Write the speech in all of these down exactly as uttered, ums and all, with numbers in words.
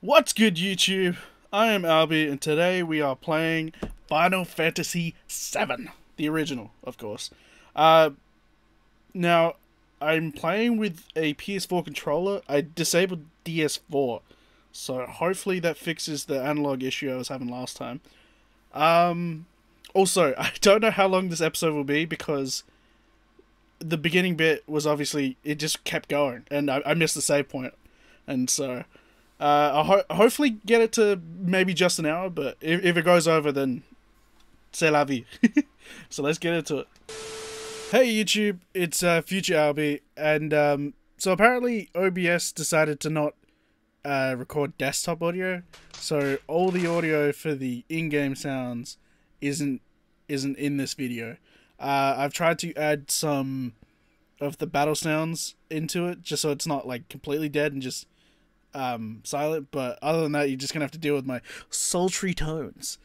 What's good, YouTube? I am Albie, and today we are playing Final Fantasy seven, the original, of course. Uh, now, I'm playing with a P S four controller. I disabled D S four, so hopefully that fixes the analog issue I was having last time. Um, also, I don't know how long this episode will be because the beginning bit was obviously, it just kept going, and I, I missed the save point, and so... Uh, I'll ho hopefully get it to maybe just an hour, but if, if it goes over, then c'est la vie. So let's get into it. Hey YouTube, it's uh, Future Albie, and um, so apparently O B S decided to not uh, record desktop audio, so all the audio for the in-game sounds isn't isn't in this video. Uh, I've tried to add some of the battle sounds into it, just so it's not like completely dead and just um silent, but other than that you're just gonna have to deal with my sultry tones.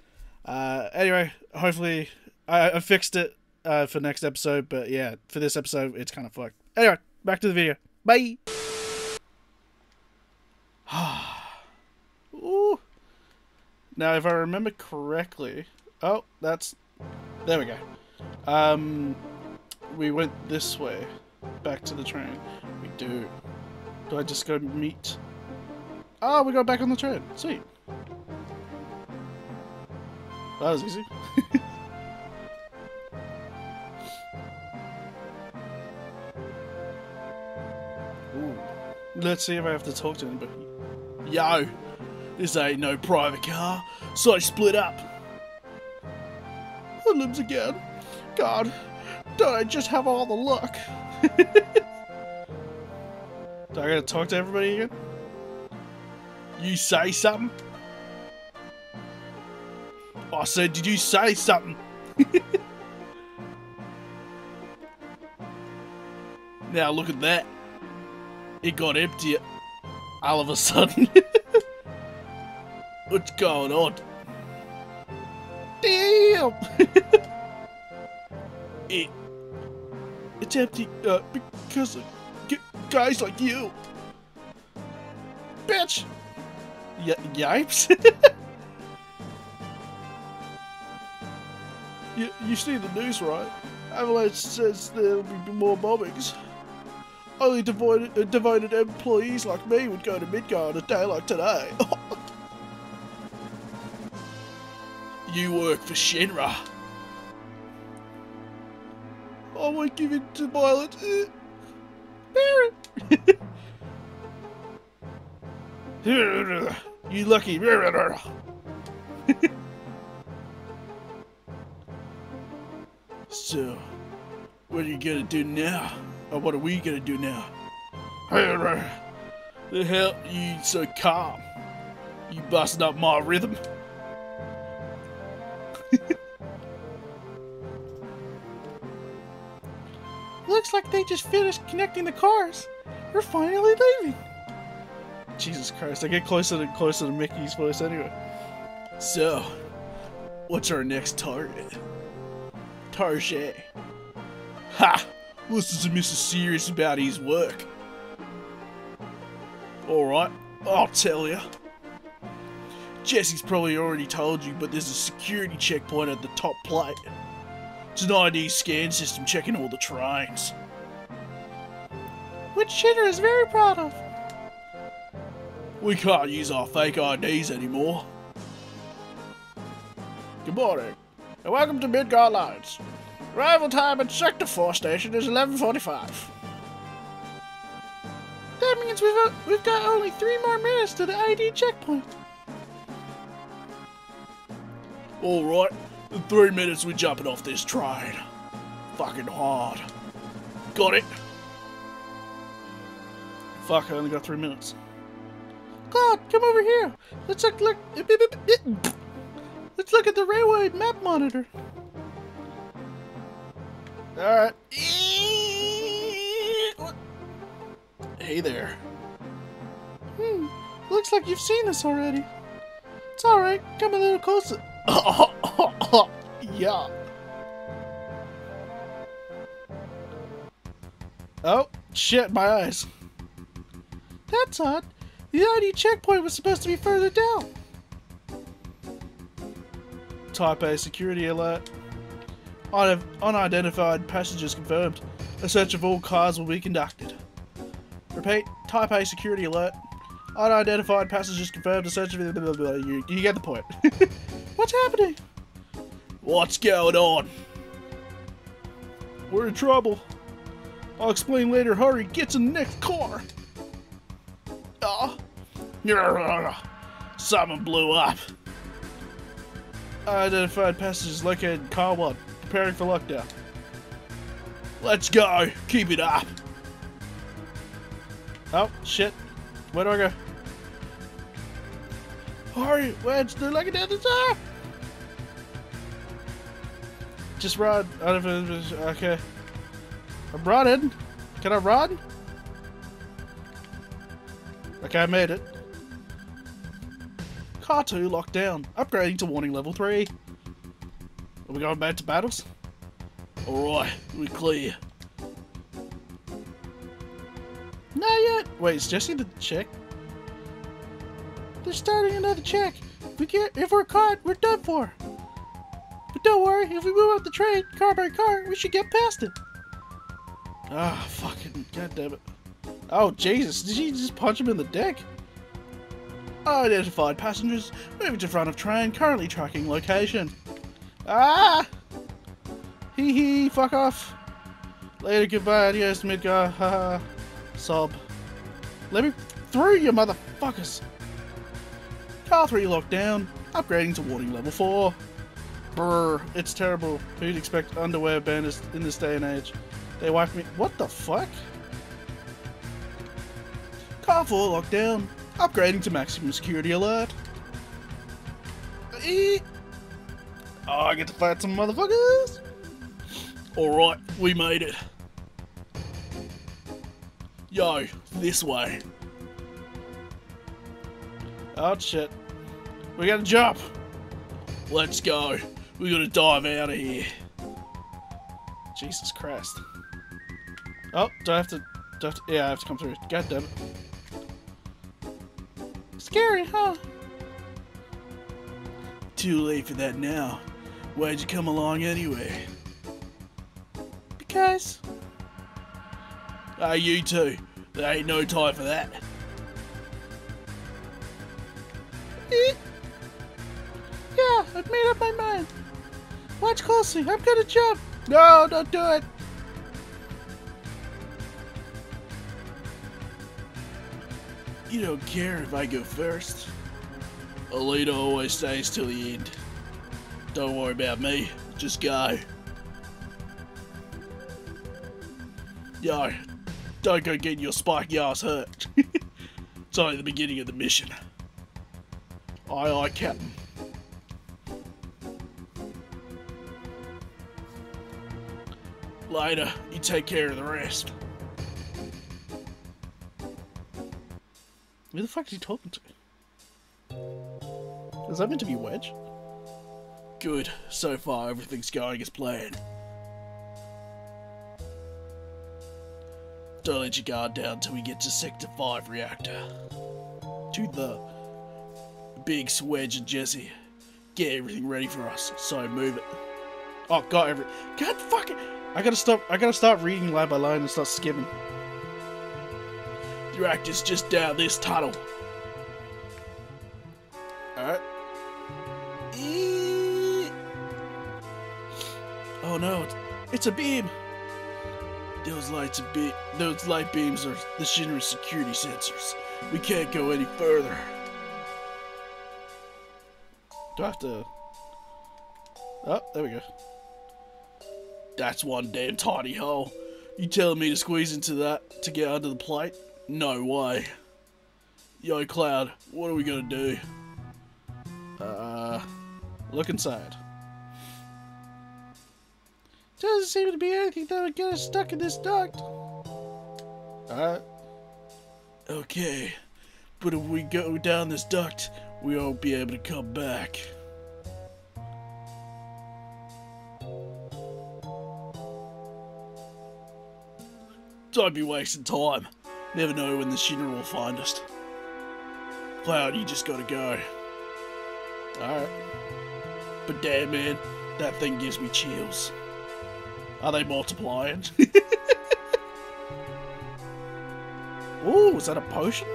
Uh anyway, hopefully I, I fixed it uh for next episode, but yeah, for this episode it's kind of fucked. Anyway, back to the video. Bye. Ooh. Now if I remember correctly, oh, that's, there we go. Um we went this way back to the train. We do do I just go meet? Oh, we got back on the train. Sweet. That was easy. Ooh. Let's see if I have to talk to anybody. Yo, this ain't no private car, so I split up. I lives again. God, don't I just have all the luck? Do I gotta talk to everybody again? You say something? I said, did you say something? Now look at that. It got empty all of a sudden. What's going on? Damn! it, it's empty uh, because of guys like you. Bitch! Y yipes. you, you see the news, right? Avalanche says there'll be more bombings. Only devoted, uh, devoted employees like me would go to Midgar on a day like today. You work for Shinra. I won't give in to violence. Barret! You lucky. So, what are you gonna do now? Or what are we gonna do now? The hell you so calm? You busting up my rhythm? Looks like they just finished connecting the cars. We're finally leaving. Jesus Christ, I get closer and closer to Mickey's voice anyway. So, what's our next target? Target. Ha! Listen to Mister Serious about his work. Alright, I'll tell ya. Jesse's probably already told you, but there's a security checkpoint at the top plate. It's an I D scan system checking all the trains. Which Shinra is very proud of. We can't use our fake I Ds anymore. Good morning, and welcome to Midgar Lines. Arrival time at Sector four station is eleven forty-five. That means we've, we've got only three more minutes to the I D checkpoint. Alright, in three minutes we're jumping off this train. Fucking hard. Got it? Fuck, I only got three minutes. Cloud, come over here. Let's look, look, let's look at the railway map monitor. Alright. Hey there. Hmm, looks like you've seen this already. It's alright, come a little closer. Yeah. Oh, shit, my eyes. That's odd. The I D checkpoint was supposed to be further down. Type A security alert. Unidentified passengers confirmed. A search of all cars will be conducted. Repeat, type A security alert. Unidentified passengers confirmed. A search of... Blah, blah, blah. You, you get the point. What's happening? What's going on? We're in trouble. I'll explain later. Hurry, get in the next car. Oh. Someone blew up. Unidentified passengers located in car one. Preparing for lockdown. Let's go. Keep it up. Oh, shit. Where do I go? Hurry, Wedge, they're looking down the top. Just run. I don't know if it was, okay. I'm running. Can I run? Okay, I made it. Car two locked down. Upgrading to warning level three. Are we going back to battles? Alright, we're clear. Not yet! Wait, is Jesse the check? They're starting another check! If, we get, if we're caught, we're done for! But don't worry, if we move up the train, car by car, we should get past it! Ah, oh, fucking goddammit. Oh, Jesus, did she just punch him in the dick? Unidentified passengers, moving to front of train, currently tracking location. Ah! Hee hee, fuck off! Later, goodbye, adios, Midgar, haha. Sob. Let me through, you motherfuckers! Car three locked down, upgrading to warning level four. Brr, it's terrible. Who'd expect underwear bandits in this day and age? They wiped me- what the fuck? Car four locked down, upgrading to maximum security alert. E oh, I get to fight some motherfuckers! Alright, we made it. Yo, this way. Oh shit. We gotta jump! Let's go. We gotta dive out of here. Jesus Christ. Oh, do I have to... Do I have to yeah, I have to come through. God damn it. Scary, huh? Too late for that now. Why'd you come along anyway? Because... Hey, you two. There ain't no time for that. Eh. Yeah, I've made up my mind. Watch closely. I'm gonna jump. No, don't do it. You don't care if I go first. Alita always stays till the end. Don't worry about me. Just go. Yo. Don't go getting your spiky ass hurt. It's only the beginning of the mission. Aye aye, Captain. Later, you take care of the rest. Who the fuck is he talking to? Is that meant to be Wedge? Good. So far, everything's going as planned. Don't let your guard down till we get to Sector five reactor. To the Biggs, Wedge and Jesse. Get everything ready for us, so move it. Oh, got every- God fuck it! I gotta stop- I gotta start reading line by line and start skimming. The reactor's just down this tunnel. Alright. E oh no, it's, it's a beam! Those lights a bit. Those light beams are the Shinra security sensors. We can't go any further. Do I have to? Oh, there we go. That's one damn tiny hole. You telling me to squeeze into that to get under the plate? No way. Yo, Cloud, what are we gonna do? Uh, look inside. Doesn't seem to be anything that would get us stuck in this duct. Alright. Okay. But if we go down this duct, we won't be able to come back. Don't be wasting time. Never know when the Shinra will find us. Cloud, you just gotta go. Alright. But damn, man, that thing gives me chills. Are they multiplying? Ooh, is that a potion?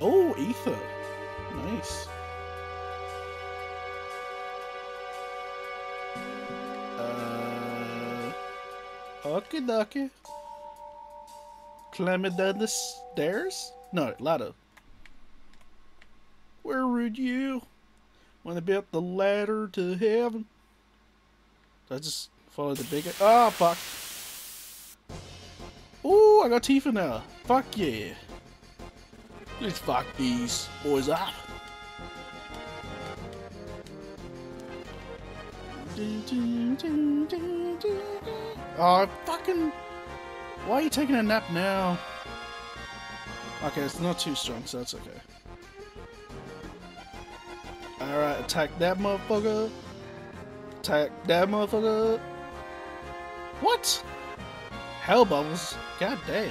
Oh, ether. Nice. Uh, okie dokie. Climbing down the stairs? No, ladder. Where would you want about the ladder to heaven? Did I just follow the bigger? Ah, oh, fuck. Ooh, I got Tifa now. Fuck yeah. Let's fuck these boys up. Oh, fucking. Why are you taking a nap now? Okay, it's not too strong, so that's okay. Alright, attack that motherfucker. Attack that motherfucker. What? Hell bubbles. God damn.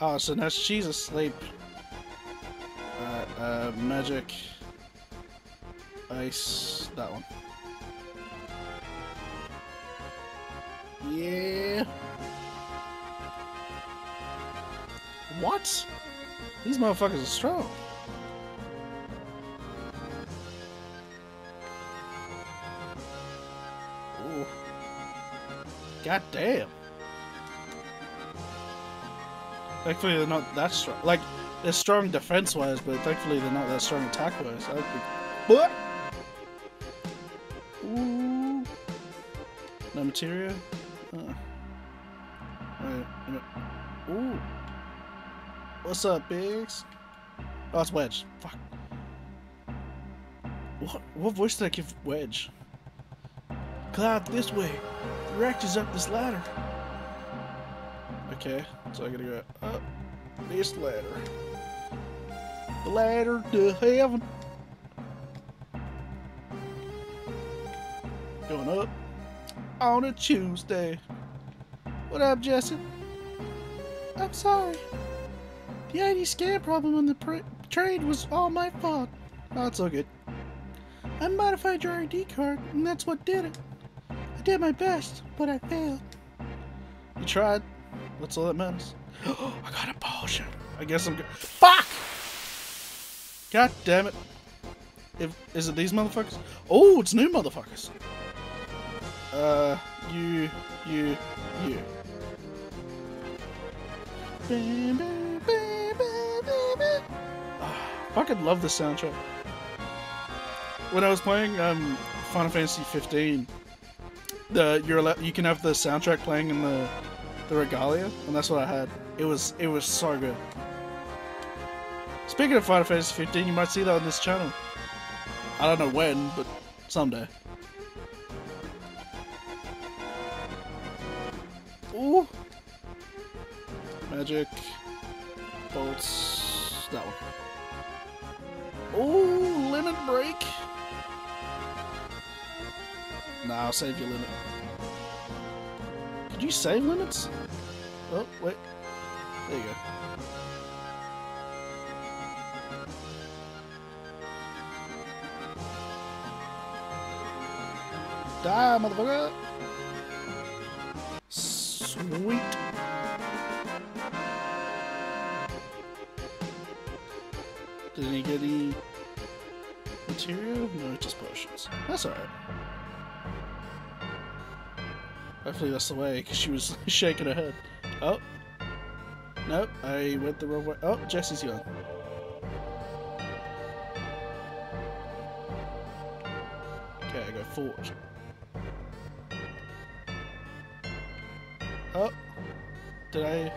Oh, so now she's asleep. Alright, uh, magic. Ice. That one. Yeah. What? These motherfuckers are strong. Ooh. God damn. Thankfully they're not that strong. Like, they're strong defense wise, but thankfully they're not that strong attack wise. That'd be... What? Ooh. No material? Uh-uh. Wait, wait, wait. Ooh. What's up, Biggs? Oh, it's Wedge. Fuck. What? What voice did I give Wedge? Cloud, this way. The reactor's up this ladder. Okay, so I gotta go up this ladder. The ladder to heaven. Going up on a Tuesday. What up, Jesse? I'm sorry. The I D scan problem on the pr trade was all my fault. Oh, it's all good. I modified your I D card, and that's what did it. I did my best, but I failed. You tried. That's all that matters. I got a potion. I guess I'm good. Fuck! God damn it. If, is it these motherfuckers? Oh, it's new motherfuckers. Uh, you, you, you. Bam, bam, bam, bam, bam. Oh, I fucking love this soundtrack. When I was playing um, Final Fantasy fifteen, the you're allowed, you can have the soundtrack playing in the the regalia, and that's what I had. It was it was so good. Speaking of Final Fantasy fifteen, you might see that on this channel. I don't know when, but someday. Ooh. Magic. Bolts. That one. Ooh, limit break. Nah, I'll save your limit. Did you save limits? Oh, wait. There you go. Die, motherfucker! Sweet! Didn't he get any material? No, just potions. That's alright. Hopefully that's the way, because she was shaking her head. Oh. Nope, I went the wrong way. Oh, Jesse's gone. Okay, I go forward. Oh. Did I...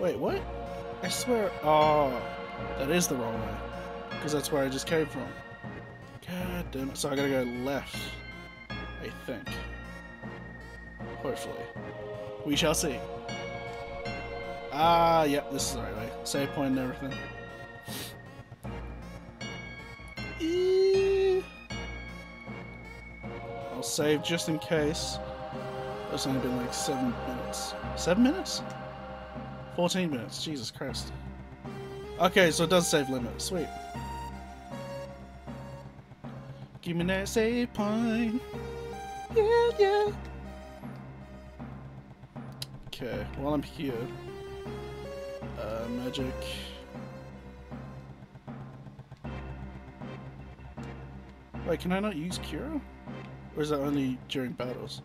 Wait, what? I swear... Oh. That is the wrong way. Because that's where I just came from. God damn it. So I gotta go left. I think. Hopefully. We shall see. Ah, yep, yeah, this is the right way. Save point and everything. E I'll save just in case. It's only been like seven minutes. Seven minutes? Fourteen minutes. Jesus Christ. Okay, so it does save limit. Sweet. Give me that save point. Yeah, yeah. Okay, while I'm here, uh, magic. Wait, can I not use Cura? Or is that only during battles?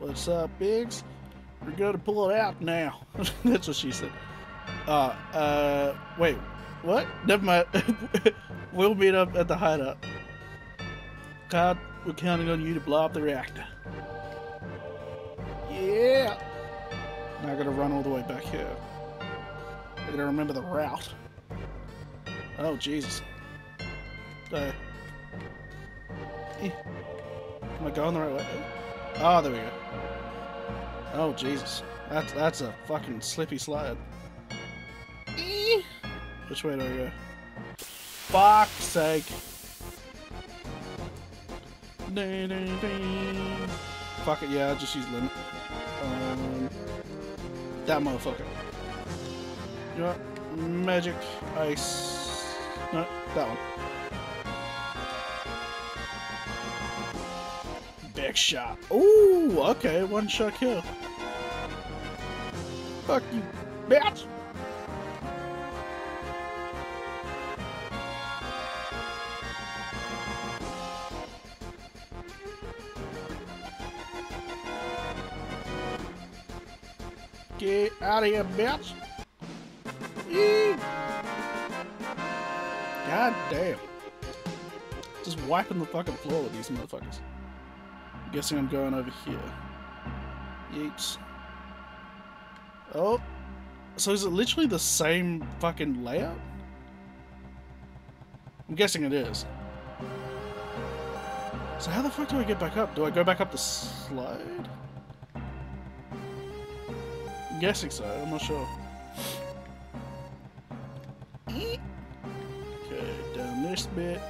What's up, Biggs? We're gonna pull it out now. That's what she said. Uh, uh, wait, what? Never mind. We'll meet up at the hideout. Cloud, we're counting on you to blow up the reactor. Yeah! Now I gotta run all the way back here. I gotta remember the route. Oh, Jesus. Uh, eh. Am I going the right way? Oh, there we go. Oh, Jesus. That's, that's a fucking slippy slide. Eh. Which way do I go? Fuck's sake! Ding, ding, ding. Fuck it, yeah, I'll just use limit. Um, that motherfucker. You know what? Magic, ice. No, that one. Big shot. Ooh, okay, one shot kill. Fuck you, bitch! Get out of here, bitch! Eee. God damn. Just wiping the fucking floor with these motherfuckers. I'm guessing I'm going over here. Yeets. Oh. So is it literally the same fucking layout? I'm guessing it is. So how the fuck do I get back up? Do I go back up the slide? I'm guessing so, I'm not sure. Okay, down this bit.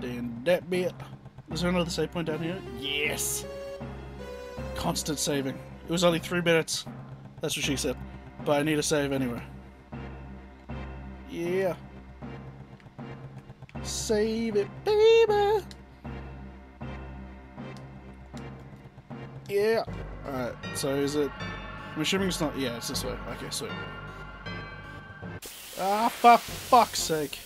Down that bit. Is there another save point down here? Yes! Constant saving. It was only three minutes. That's what she said. But I need a save anyway. Yeah. Save it, baby! Yeah! Alright, so is it... I'm assuming it's not... Yeah, it's this way. Okay, sweet. Ah, for fuck's sake.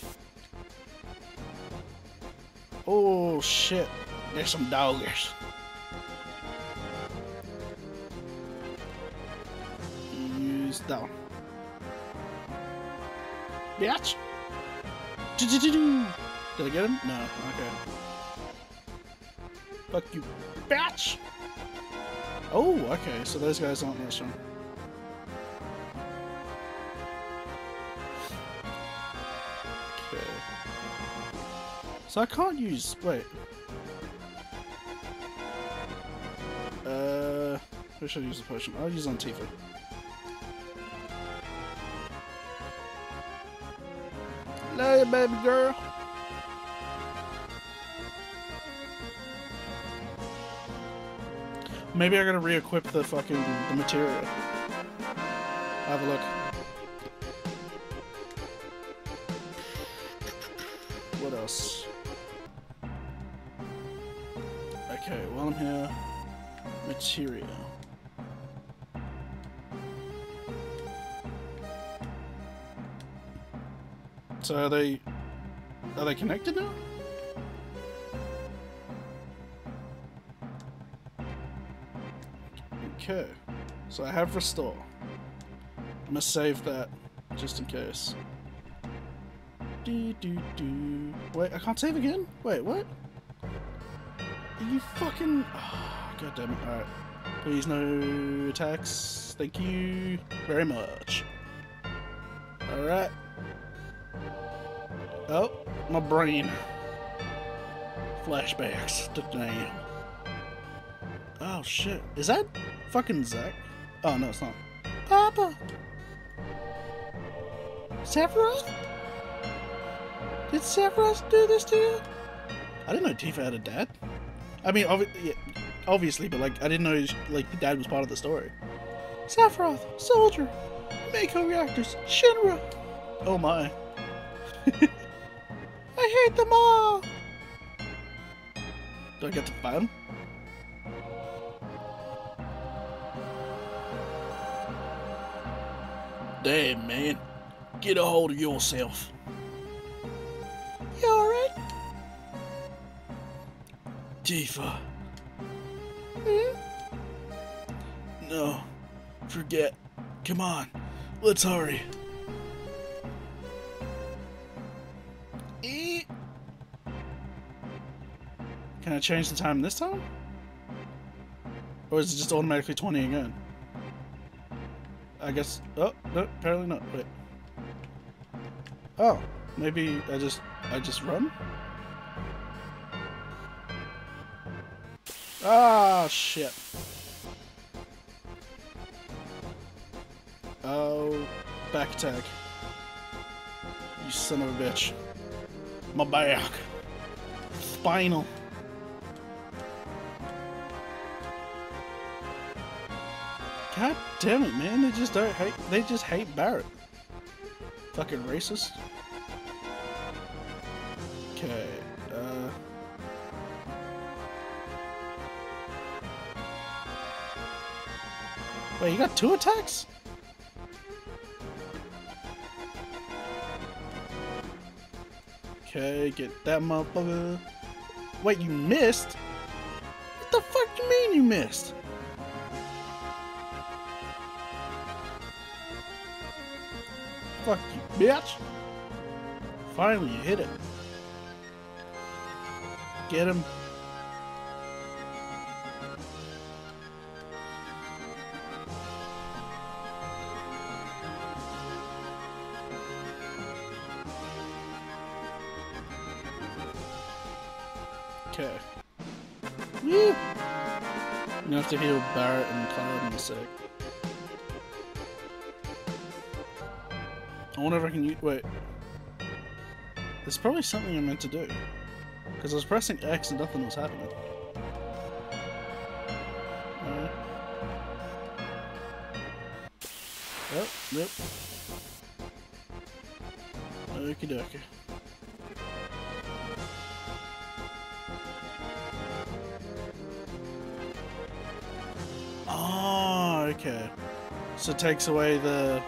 Oh, shit. There's some doggies. Use that one. Bitch! Did I get him? No, okay. Fuck you, bitch! Oh, okay, so those guys aren't that strong. Okay. So I can't use... wait. Uh... Who should I use the potion? I'll use on Tifa. Hello, baby girl! Maybe I gotta re-equip the fucking the material. Have a look. What else? Okay, while I'm here, material. So are they are they connected now? Okay, so I have restore. I'm gonna save that just in case. Do do do. Wait, I can't save again? Wait, what? Are you fucking? Oh, God damn it! All right, please no attacks. Thank you very much. All right. Oh, my brain. Flashbacks to damn. Oh shit! Is that? Fucking Zack. Oh, no, it's not. Papa! Sephiroth? Did Sephiroth do this to you? I didn't know Tifa had a dad. I mean, obvi yeah, obviously, but, like, I didn't know, like, the dad was part of the story. Sephiroth, Soldier, Mako reactors, Shinra. Oh my. I hate them all! Do I get to find them? Damn, man. Get a hold of yourself. You alright? Tifa. Hmm? No. Forget. Come on. Let's hurry. Eat. Can I change the time this time? Or is it just automatically twenty again? I guess. Oh no, apparently not. Wait. Oh, maybe I just I just run. Ah shit. Oh, back attack. You son of a bitch. My back. Spinal. God damn it, man! They just don't hate. They just hate Barret. Fucking racist. Okay. Uh. Wait, you got two attacks? Okay, get that motherfucker. Wait, you missed? What the fuck you mean you missed? Fuck you, bitch! Finally, you hit it. Get him. Okay. Woo! I'm gonna have to heal Barret and Cloud in a sec. I wonder if I can use. Wait. There's probably something I meant to do. Because I was pressing X and nothing was happening. Uh, oh, nope. Okie dokie. Oh, okay. So it takes away the.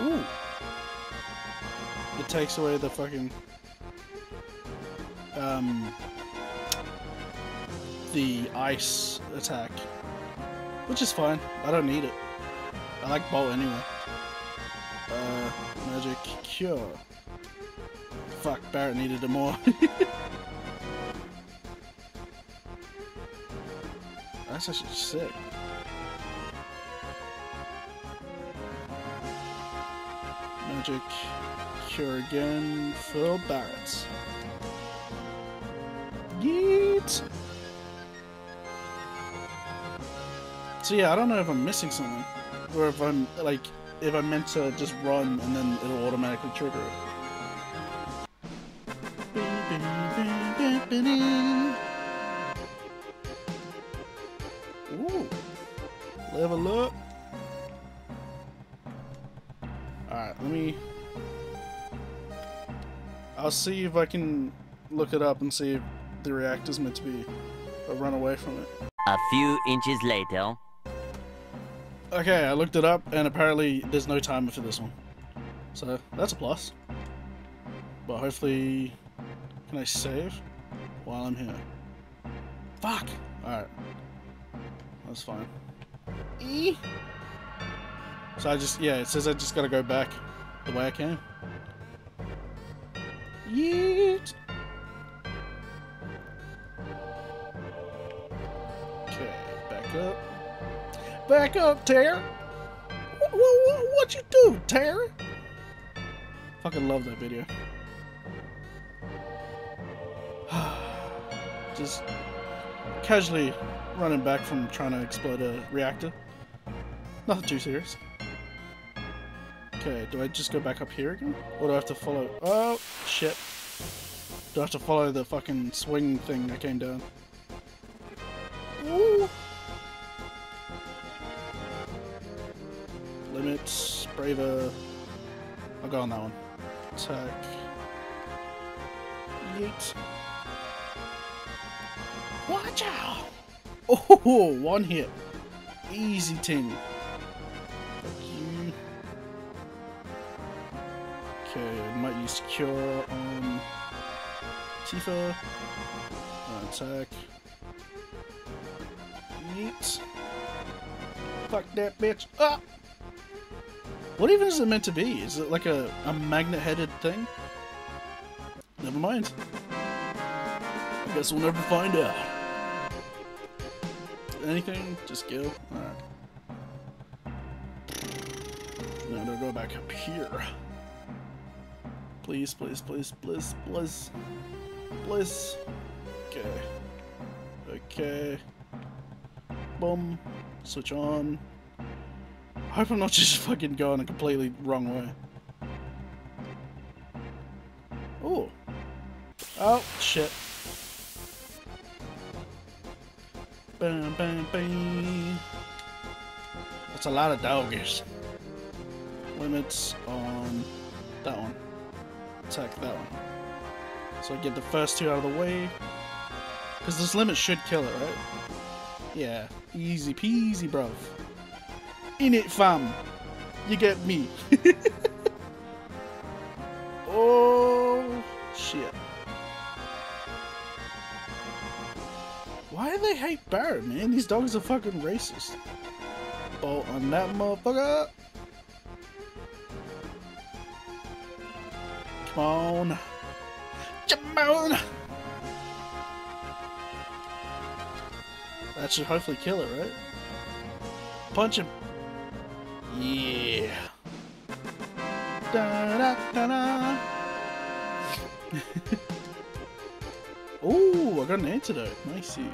Ooh. It takes away the fucking um the ice attack, which is fine. I don't need it. I like bolt anyway. Uh, magic cure. Fuck, Barret needed it more. That's actually sick. Magic cure again for Barret. Yeet! So yeah, I don't know if I'm missing something. Or if I'm, like, if I meant to just run and then it'll automatically trigger it. Ooh! Level up! Alright, let me... I'll see if I can look it up and see if the reactor's meant to be a run away from it. A few inches later. Okay, I looked it up and apparently there's no timer for this one. So, that's a plus. But hopefully... Can I save while I'm here? Fuck! Alright. That's fine. E. So I just, yeah, it says I just gotta go back the way I came. Yeet! Okay, back up. Back up, Tara! What, what, what you do, Tara? Fucking love that video. Just casually running back from trying to explode a reactor. Nothing too serious. Okay, do I just go back up here again? Or do I have to follow... Oh, shit. Do I have to follow the fucking swing thing that came down? Ooh. limits, braver. I'll go on that one. Attack. Yeet. Watch out! Oh, one hit. Easy ting. Okay, might use cure on Tifa. Right, attack. Yeet. Fuck that bitch. Ah! What even is it meant to be? Is it like a, a magnet-headed thing? Never mind. I guess we'll never find out. Anything? Just go. Alright. Now they'll go back up here. Please, please, please, please, please, please. Okay. Okay. Boom. Switch on. I hope I'm not just fucking going a completely wrong way. Oh. Oh, shit. Bam, bam, bam. That's a lot of doggies. Limits on that one. Attack that one. So I get the first two out of the way. Because this limit should kill it, right? Yeah. Easy peasy, bruv. In it, fam. You get me. Oh, shit. Why do they hate Barret, man? These dogs are fucking racist. Bolt on that motherfucker. Come on. Come on. That should hopefully kill it, right? Punch him. Yeah. Da da da da. Ooh, I got an antidote. Nicey.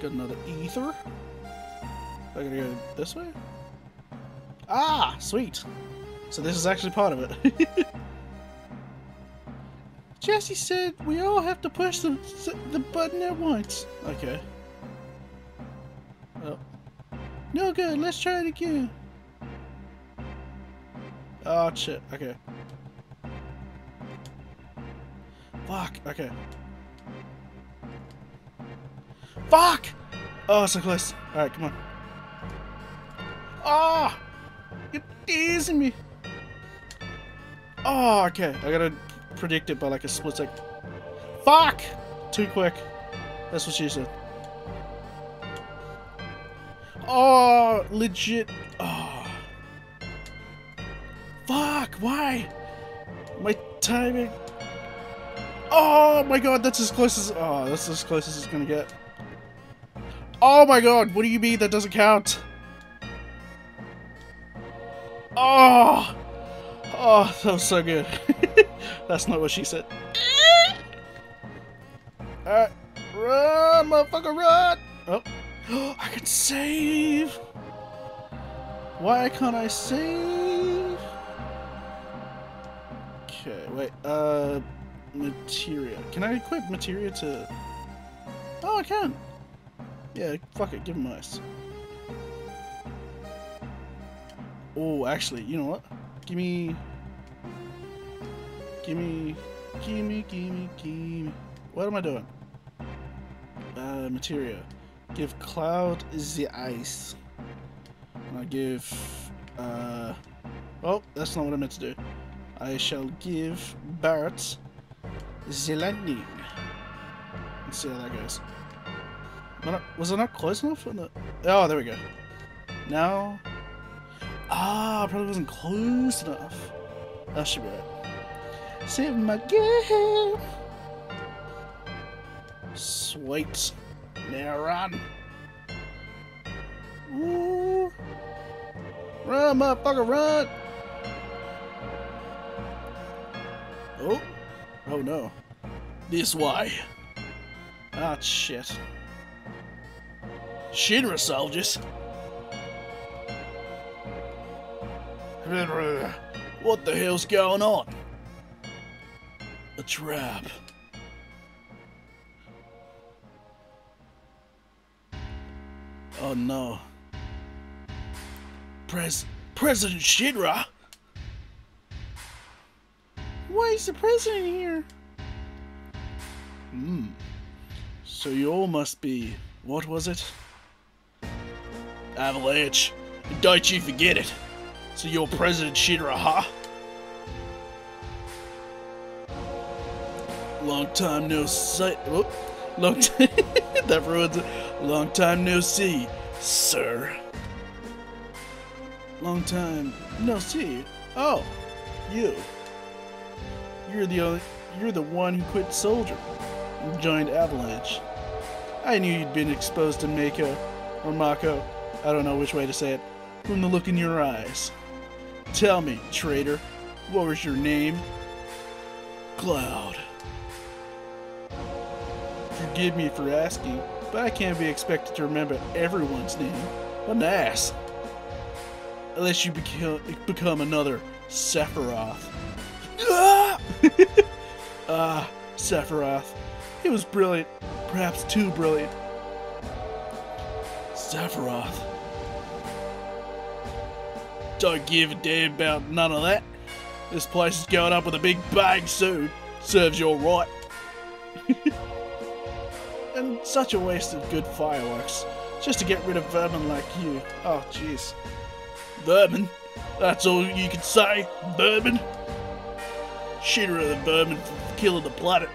Got another ether. I gotta go this way? Ah, sweet. So this is actually part of it. Jesse said we all have to push the, the button at once. Okay. Oh. No good, let's try it again. Oh shit, okay. Fuck, okay. Fuck! Oh, so close. Alright, come on. Ah! Oh, you're teasing me. Oh, okay. I gotta predict it by like a split second. Fuck! Too quick. That's what she said. Oh, legit. Oh. Fuck, why? My timing. Oh my god, that's as close as. Oh, that's as close as it's gonna get. Oh my god, what do you mean that doesn't count? Oh! Oh, that was so good. That's not what she said. Alright. Run, motherfucker, run! Oh. I can save! Why can't I save? Okay, wait. Uh. Materia. Can I equip Materia to. Oh, I can! Yeah, fuck it, give him ice. Oh, actually, you know what? Gimme. Gimme, gimme, gimme, gimme. What am I doing? Uh, Materia. Give Cloud the ice. And I give. Uh. Oh, that's not what I meant to do. I shall give Barret the lightning. Let's see how that goes. Was I not close enough? The... Oh, there we go. Now. Ah, I probably wasn't close enough. That should be right. Save my game. Sweet. Now run. Ooh. Run, motherfucker, run. Oh. Oh no. This way. Ah, shit. Shinra soldiers. What the hell's going on? A trap. Oh no. Pres President Shinra? Why is the president here? Hmm. So you all must be... what was it? Avalanche. And don't you forget it. So you're President Shinra, huh? Long time no sight. Oh, long time. That ruins it. Long time no see, sir. Long time no see. Oh, you. You're the only. You're the one who quit Soldier and joined Avalanche. I knew you'd been exposed to Mako, or Mako. I don't know which way to say it. From the look in your eyes. Tell me, traitor, what was your name? Cloud. Forgive me for asking, but I can't be expected to remember everyone's name. What an ass. Unless you beca become another Sephiroth. Ah! Ah, Sephiroth. He was brilliant. Perhaps too brilliant. Sephiroth. Don't give a damn about none of that. This place is going up with a big bang soon. Serves you all right. And such a waste of good fireworks. Just to get rid of vermin like you. Oh, jeez. Vermin? That's all you can say? Vermin? Shinra the vermin for killing the planet.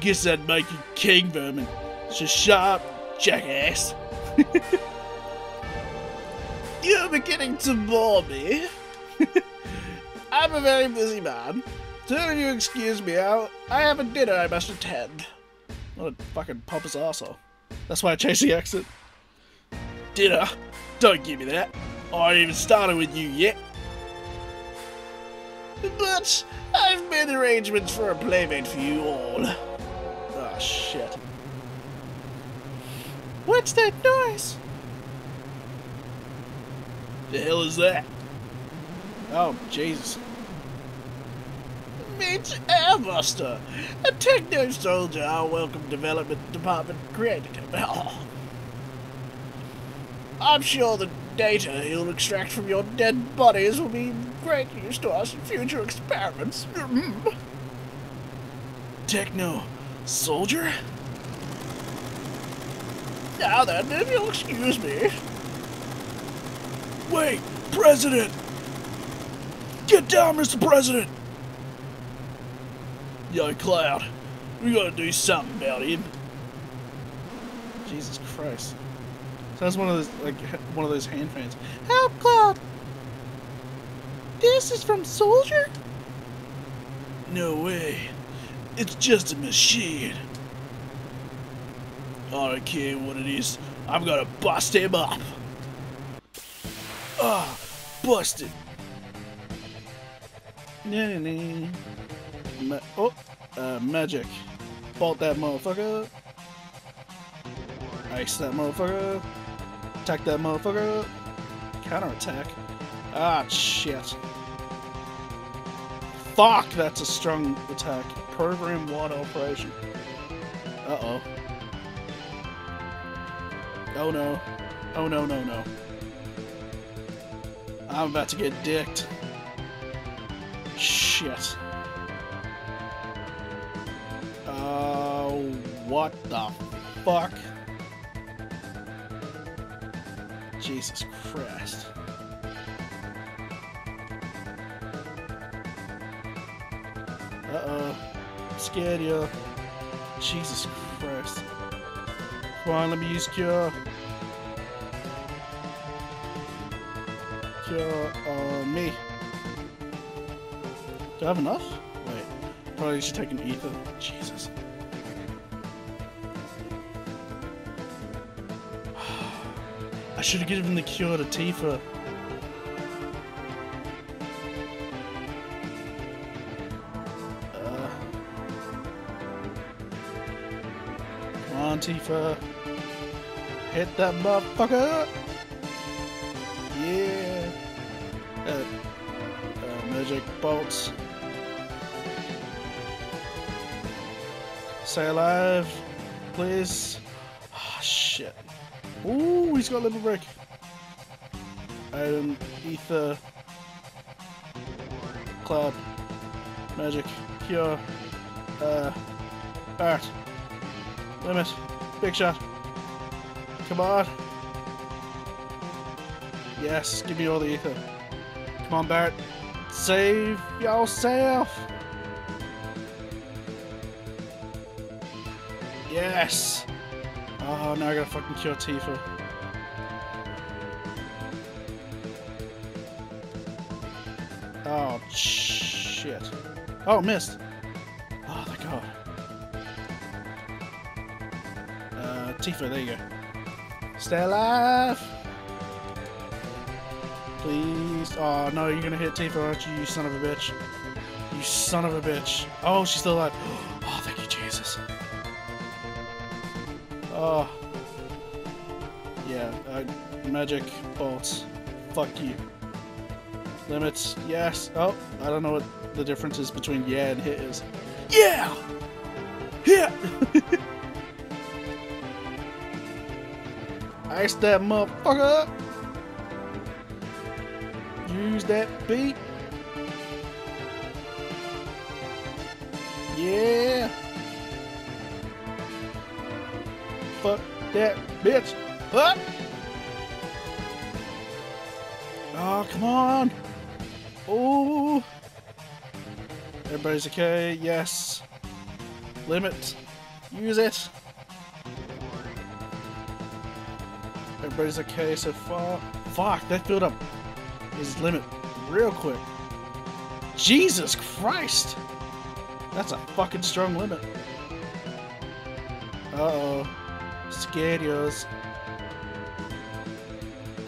Guess that'd make you king vermin. So shut up, jackass. You're beginning to bore me. I'm a very busy man. So if you excuse me, I'll, I have a dinner I must attend. What a fucking pompous arsehole. That's why I chased the accent. Dinner? Don't give me that. I ain't even started with you yet. But I've made arrangements for a playmate for you all. Ah, shit. What's that noise? The hell is that? Oh, Jesus. Meet Airbuster, a techno soldier our welcome development department created him. Oh. I'm sure the data he'll extract from your dead bodies will be great use to us in future experiments. Techno soldier? Now then, if you'll excuse me. Wait, President! Get down, Mister President! Yo, Cloud, we gotta do something about him. Jesus Christ! Sounds one of those like one of those hand fans. Help, Cloud! This is from Soldier? No way! It's just a machine. I don't care what it is. I'm gonna bust him up. Ah, oh, busted. Nah, nah, nah. Oh, uh, magic. Bolt that motherfucker. Ice that motherfucker. Attack that motherfucker. Counter attack. Ah, shit. Fuck, that's a strong attack. Program wide operation. Uh oh. Oh no. Oh no, no, no. I'm about to get dicked. Shit. Uh, what the fuck? Jesus Christ. Uh-oh. Scared ya. Jesus Christ. Come on, let me use cure. Uh, me. Do I have enough? Wait, probably should take an ether. Jesus. I should have given the cure to Tifa. Uh. Come on, Tifa. Hit that motherfucker! Yeah! Uh, uh, magic bolts. Stay alive, please. Ah, oh, shit. Ooh, he's got a little break. Island, Ether, Cloud, Magic, Cure, uh, Art, Limit, Big Shot. Come on. Yes, give me all the ether. Come on, Barret. Save yourself. Yes. Oh, now I gotta fucking cure Tifa. Oh, shit. Oh, missed. Oh, thank God. Uh, Tifa, there you go. Stay alive! Please. Oh no, you're gonna hit Tifa, aren't you, you son of a bitch? You son of a bitch. Oh, she's still alive. Oh, thank you, Jesus. Oh. Yeah, uh, magic bolts. Fuck you. Limits. Yes. Oh, I don't know what the difference is between yeah and hit is. Yeah! Yeah! Ice that motherfucker up. Use that beat. Yeah. Fuck that bitch up. Oh, come on. Oh. Everybody's okay. Yes. Limit. Use it. Everybody's okay so far. Fuck, that filled up his limit real quick. Jesus Christ! That's a fucking strong limit. Uh-oh. Scared yours.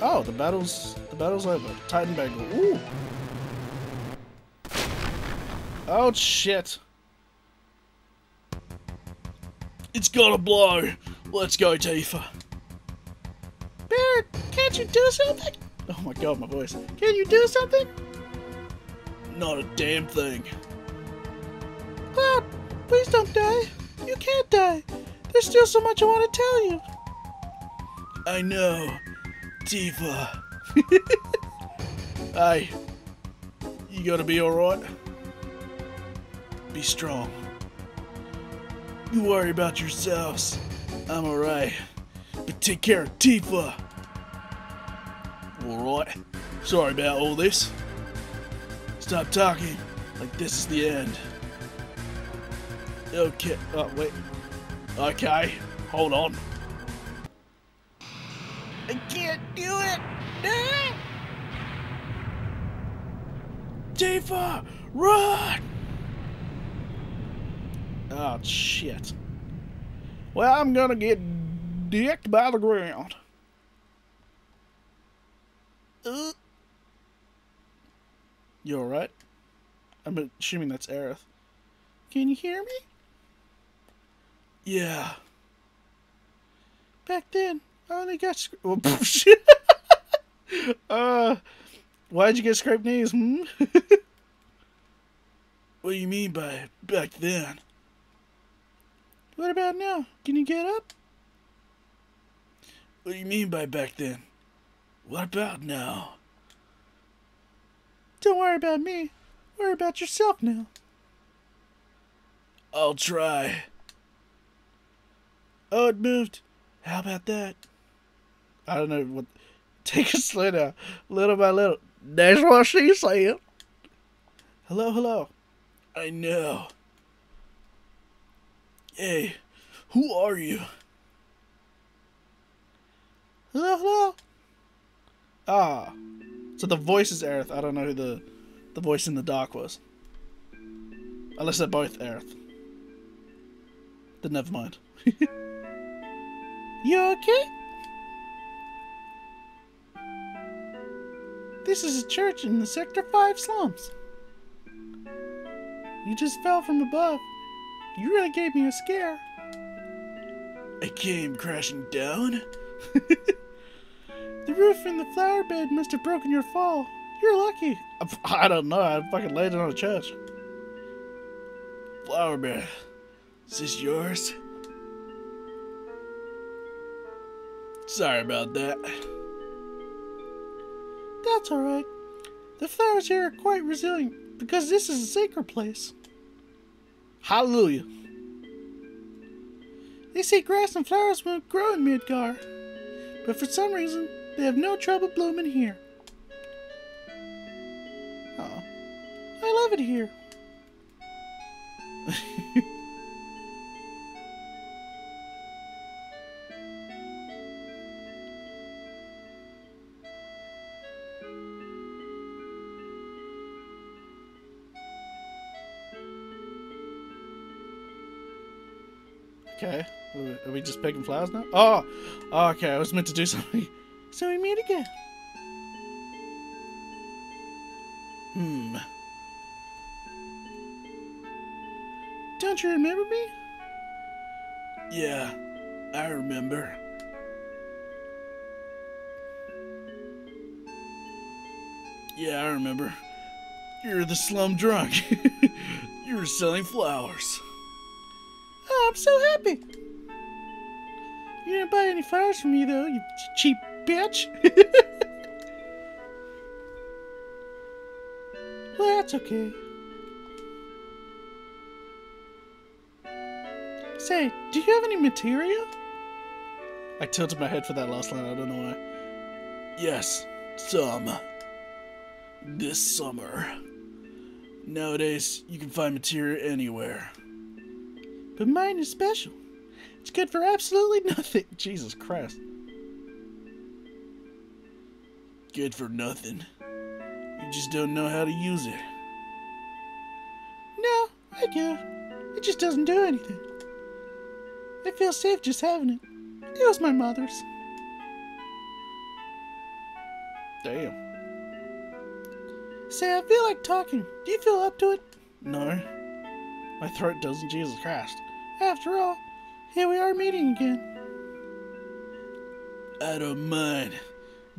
Oh, the battle's the battle's over. Titan Bangle. Ooh. Oh shit. It's gonna blow! Let's go, Tifa. Can't you do something? Oh my God, my voice. Can you do something? Not a damn thing. Cloud, please don't die. You can't die. There's still so much I want to tell you. I know, Tifa. Hey, you gotta be alright. Be strong. You worry about yourselves. I'm alright. But take care of Tifa. Alright, sorry about all this. Stop talking, like this is the end. Okay, oh wait. Okay, hold on. I can't do it! Ah! Tifa, run! Oh shit. Well, I'm gonna get dicked by the ground. Uh. You alright? I'm assuming that's Aerith. Can you hear me? Yeah. Back then, I only got scraped. Oh, uh, why'd you get scraped knees? Hmm? What do you mean by back then? What about now? Can you get up? What do you mean by back then? What about now? Don't worry about me. Worry about yourself now. I'll try. Oh, it moved. How about that? I don't know what. Take a slow down, little by little. That's what she said. Hello, hello. I know. Hey, who are you? Hello, hello. Ah, so the voice is Aerith. I don't know who the, the voice in the dark was. Unless they're both Aerith. Then never mind. You okay? This is a church in the Sector five slums. You just fell from above. You really gave me a scare. I came crashing down? The roof and the flower bed must have broken your fall. You're lucky. I don't know. I fucking laid it on a chest. Flower bed. Is this yours? Sorry about that. That's alright. The flowers here are quite resilient because this is a sacred place. Hallelujah. They say grass and flowers won't grow in Midgar, but for some reason, they have no trouble blooming here. Uh-oh. I love it here. Okay. Are we just picking flowers now? Oh! Okay, I was meant to do something. So we meet again. Hmm. Don't you remember me? Yeah, I remember. Yeah, I remember. You're the slum drunk. You were selling flowers. Oh, I'm so happy. You didn't buy any flowers from me, though, you cheap bitch. Well, that's okay. Say, do you have any material? I tilted my head for that last line, I don't know why. Yes, some. This summer. Nowadays, you can find material anywhere. But mine is special. It's good for absolutely nothing. Jesus Christ. Good for nothing. You just don't know how to use it. No, I do. It just doesn't do anything. I feel safe just having it. It was my mother's. Damn. Say, I feel like talking. Do you feel up to it? No. My throat doesn't. Jesus Christ. After all, here we are meeting again. I don't mind.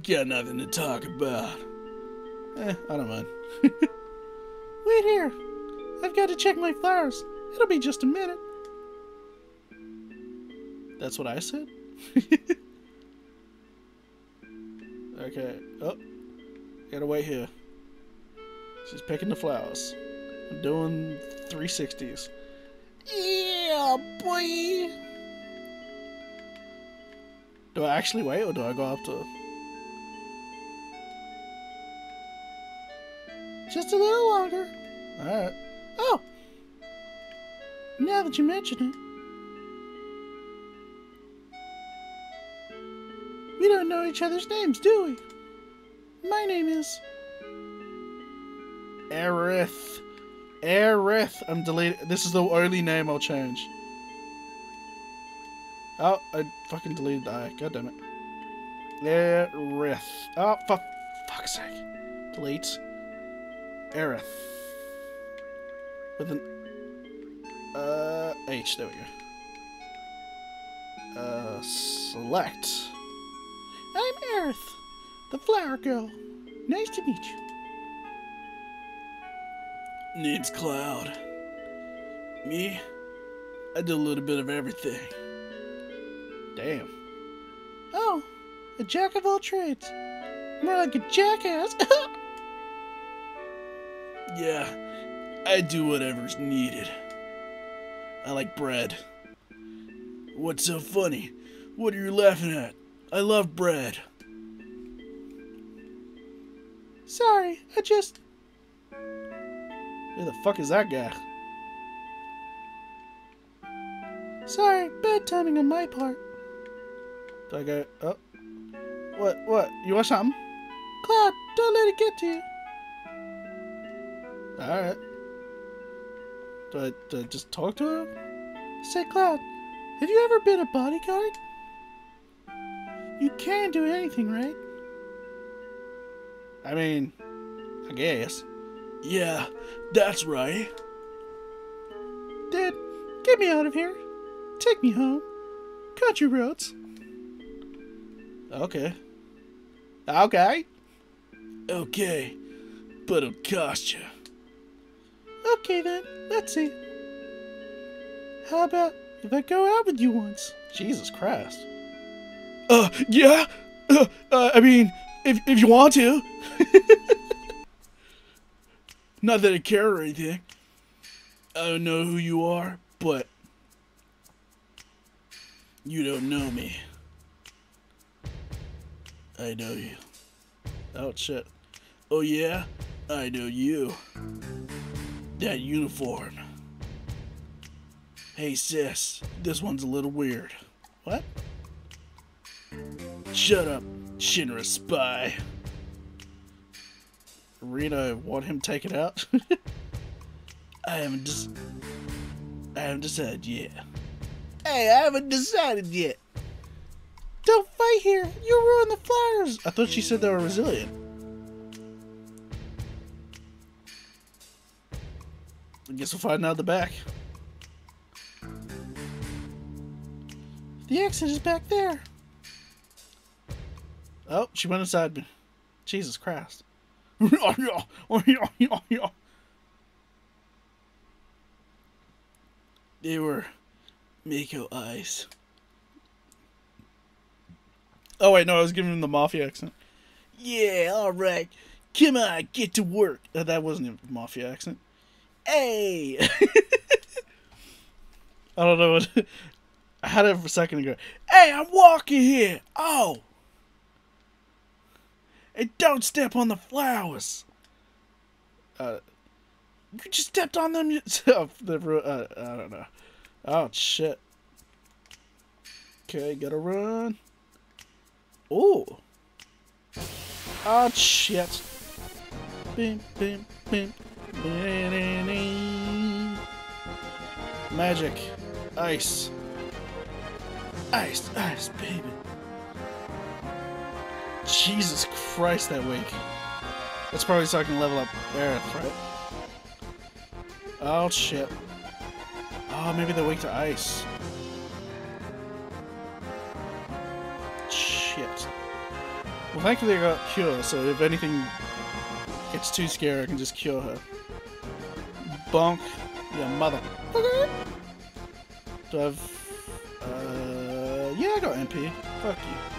Got nothing to talk about. Eh, I don't mind. Wait here. I've got to check my flowers. It'll be just a minute. That's what I said? Okay. Oh. Gotta wait here. She's picking the flowers. I'm doing three sixties. Yeah, boy! Do I actually wait, or do I go up to... Just a little longer. Alright. Oh! Now that you mention it. We don't know each other's names, do we? My name is... Aerith. Aerith. I'm deleting. This is the only name I'll change. Oh, I fucking deleted the eye. God damn it. Aerith. Oh, for fuck's sake. Delete. Aerith. With an uh H. There we go. Uh, select. I'm Aerith, the flower girl. Nice to meet you. Name's Cloud. Me? I do a little bit of everything. Damn. Oh, a jack of all trades. More like a jackass. Yeah, I do whatever's needed. I like bread. What's so funny? What are you laughing at? I love bread. Sorry, I just... Who the fuck is that guy? Sorry, bad timing on my part. Do I go? Oh, what? What? You want something? Cloud, don't let it get to you. All right. Do I, do I just talk to him? Say, Cloud, have you ever been a bodyguard? You can do anything, right? I mean, I guess. Yeah, that's right. Dad, get me out of here. Take me home. Country roads. Okay. Okay. Okay, but it'll cost you. Okay then, let's see. How about if I go out with you once? Jesus Christ. Uh, yeah? Uh, uh I mean, if, if you want to. Not that I care or anything. I don't know who you are, but you don't know me. I know you. Oh shit. Oh yeah? I know you. That uniform. Hey sis, this one's a little weird. What? Shut up, Shinra spy. Reno, want him taken out? I haven't just. I haven't decided yet. Hey, I haven't decided yet. Don't fight here. You'll ruin the flowers. I thought she said they were resilient. I guess we'll find out the back. The exit is back there. Oh, she went inside me. Jesus Christ. They were Mako eyes. Oh wait, no, I was giving him the Mafia accent. Yeah, alright. Come on, get to work. Oh, that wasn't a Mafia accent. Hey! I don't know what... I had it for a second ago. Hey, I'm walking here! Oh! And don't step on the flowers! Uh... You just stepped on them yourself. uh, I don't know. Oh shit. Okay, gotta run. Oh. Oh shit. Bim, bim, bim. Magic, ice, ice, ice, baby. Jesus Christ, that wig. That's probably so I can level up Aerith, right? Oh shit. Oh, maybe they're weak to ice. Shit. Well, thankfully I got cure, so if anything gets too scary, I can just cure her. Bonk. Your mother. Do I have... Uh, yeah, I got M P. Fuck you.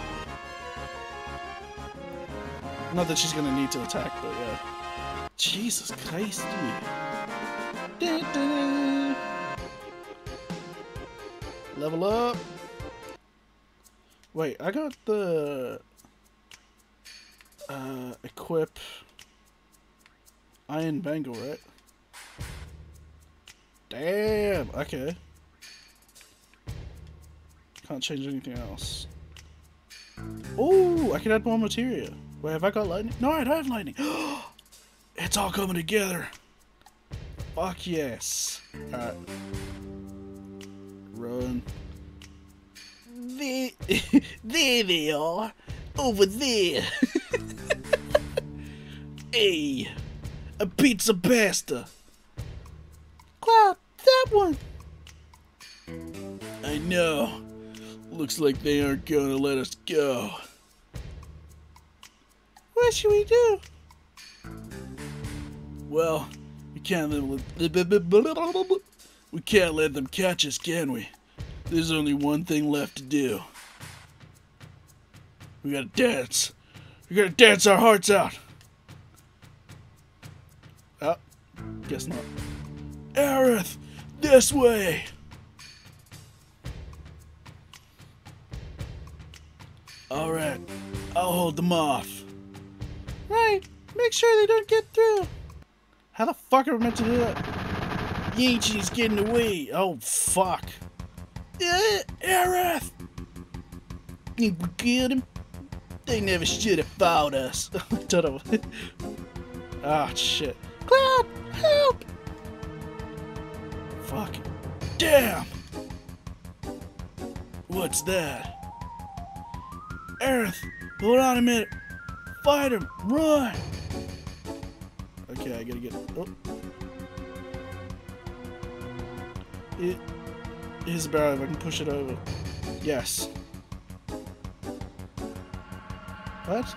Not that she's gonna need to attack, but yeah. Jesus Christ, dude. Da, da. Level up. Wait, I got the uh, equip Iron Bangle, right? Damn. Okay. Can't change anything else. Oh, I can add more materia. Wait, have I got lightning? No, I don't have lightning. It's all coming together. Fuck yes. Alright. Run. There, there they are. Over there. Hey. A pizza pasta. Cloud, that one. I know. Looks like they aren't gonna let us go. What should we do? Well... We can't let them catch us, can we? There's only one thing left to do. We gotta dance. We gotta dance our hearts out. Oh, guess not. Aerith, this way. All right, I'll hold them off. Right, make sure they don't get through. How the fuck are we meant to do that? Yeechee's getting away. Oh, fuck. Uh, Aerith! Think we killed him? They never should have found us. Ah, oh, shit. Cloud, help! Fuck. Damn! What's that? Aerith, hold on a minute. Fight him, run! Okay, I gotta get. Oh. It, here's a barrel, if I can push it over. Yes. What?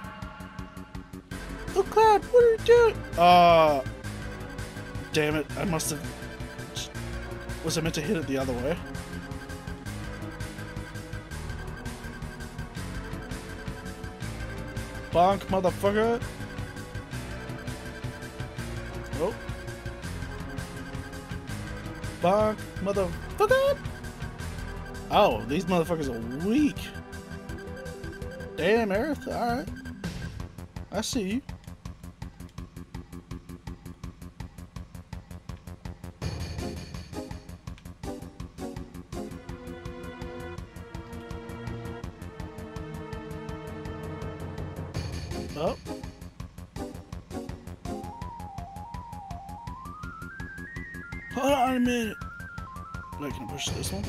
Oh, Cloud, what are you doing? Ah. Uh, damn it, I must have. Was I meant to hit it the other way? Bonk, motherfucker. Oh. Bonk, motherfucker. Oh, these motherfuckers are weak. Damn, Aerith. Alright. I see you. Oh. Hold on a minute. Wait, can I push this one?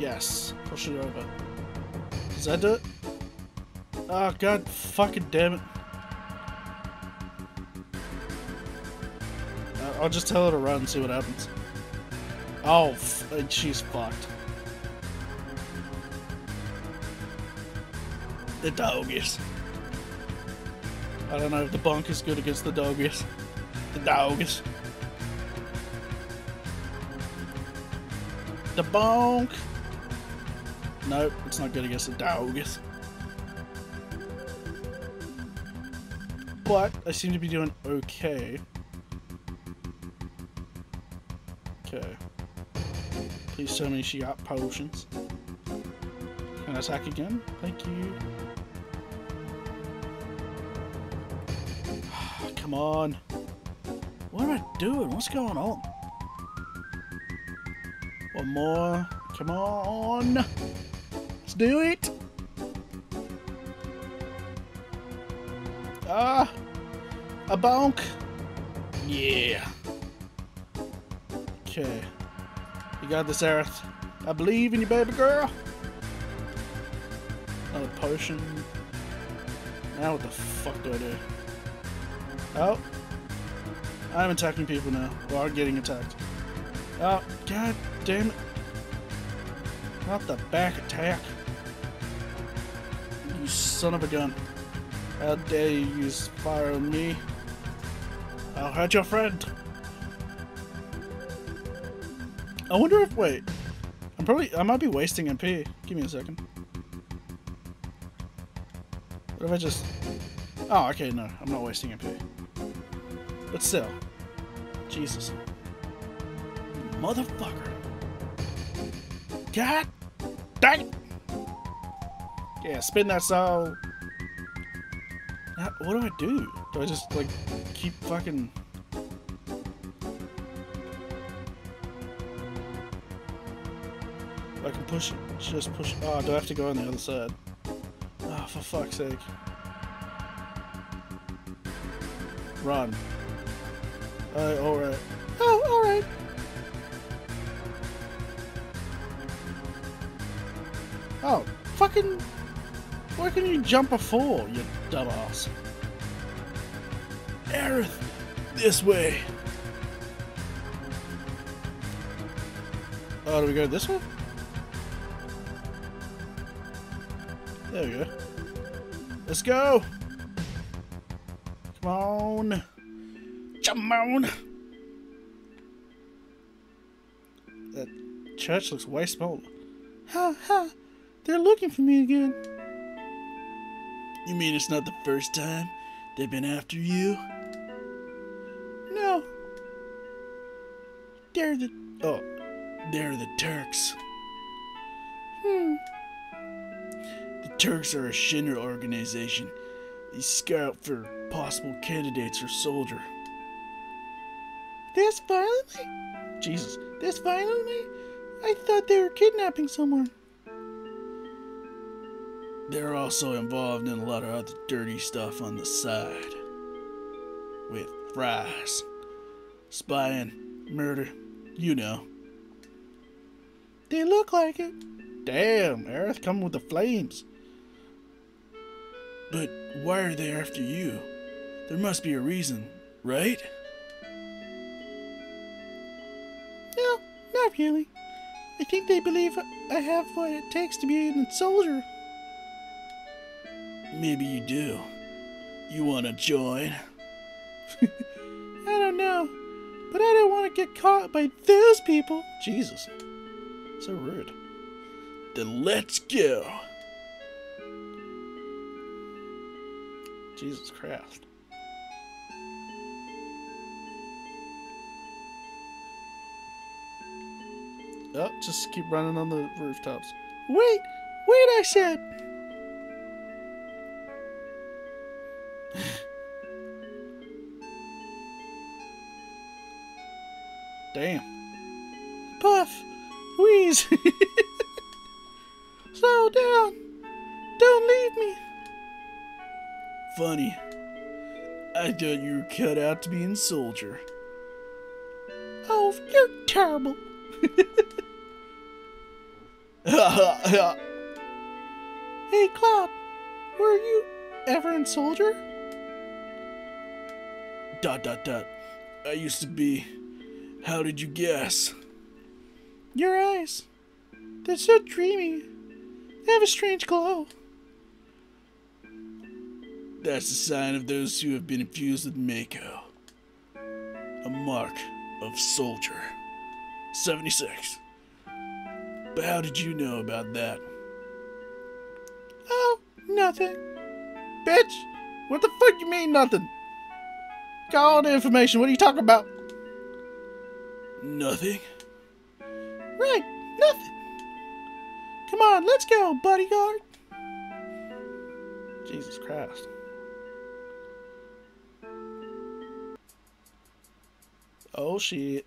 Yes. Push it over. Does that do it? Oh, god fucking damn it. I'll just tell her to run and see what happens. Oh, she's fucked. The doggies. I don't know if the bunk is good against the doggies. The doggies. The bonk. Nope, it's not good against the doggies. But I seem to be doing okay. Okay. Please tell me she got potions. Can I attack again? Thank you. Come on. What am I doing? What's going on? One more. Come on. Let's do it. Ah. A bonk. Yeah. Okay. You got this, Aerith. I believe in you, baby girl. Another potion. Now what the fuck do I do? Oh, I'm attacking people now. Well, I'm getting attacked. Oh, god damn it. Not the back attack. You son of a gun. How dare you use fire on me? I'll hurt your friend. I wonder if, wait. I'm probably, I might be wasting M P. Give me a second. What if I just, oh, okay, no. I'm not wasting M P. But still. Jesus. Motherfucker. God dang it. Yeah, spin that soul. Now, what do I do? Do I just, like, keep fucking... I can push it. Just push it. Oh, do I have to go on the other side? Oh, for fuck's sake. Run. Alright, alright. Oh, alright. Oh, fucking... Why can you jump before, you dumbass? Aerith! This way! Oh, do we go this way? There we go. Let's go! Come on. Come on. That church looks way smaller. Ha ha. They're looking for me again. You mean it's not the first time they've been after you? No. They're the... Oh. They're the Turks. Hmm. The Turks are a Shinra organization. They scout for possible candidates for Soldier. This violently? Jesus. This violently? I thought they were kidnapping someone. They're also involved in a lot of other dirty stuff on the side. With fries. Spying. Murder. You know. They look like it. Damn, Aerith coming with the flames. But why are they after you? There must be a reason, right? No, not really. I think they believe I have what it takes to be a soldier. Maybe you do. You want to join? I don't know, but I don't want to get caught by those people. Jesus, so rude. Then let's go. Jesus Christ. Oh, just keep running on the rooftops. Wait! Wait, I said! Damn. Puff! Wheeze! Slow down! Don't leave me! Funny. I thought you were cut out to be in Soldier. Oh, you're terrible! Hey, Cloud, were you ever in Soldier? Dot dot dot. I used to be. How did you guess? Your eyes. They're so dreamy. They have a strange glow. That's a sign of those who have been infused with Mako. A mark of Soldier. seventy-six. But how did you know about that? Oh, nothing. Bitch, what the fuck you mean nothing? Got all the information, what are you talking about? Nothing. Right, nothing. Come on, let's go, bodyguard. Jesus Christ. Oh shit.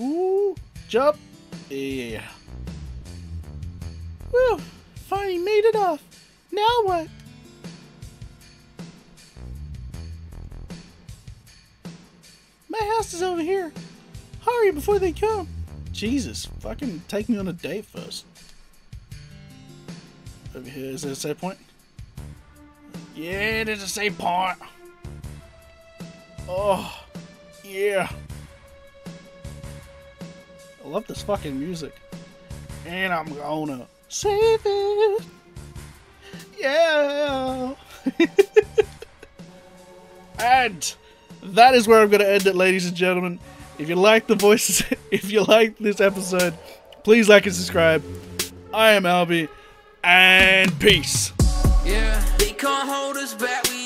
Ooh, jump. Yeah. Woo, finally made it off. Now what? My house is over here. Hurry before they come. Jesus, fucking take me on a date first. Over here, is that a save point? Yeah, there's a save point. Oh, yeah. I love this fucking music. And I'm gonna save it. Yeah. And that is where I'm gonna end it, ladies and gentlelemen. If you like the voices, if you like this episode, please like and subscribe. I am Albie, and peace. Yeah, they can't hold us back. We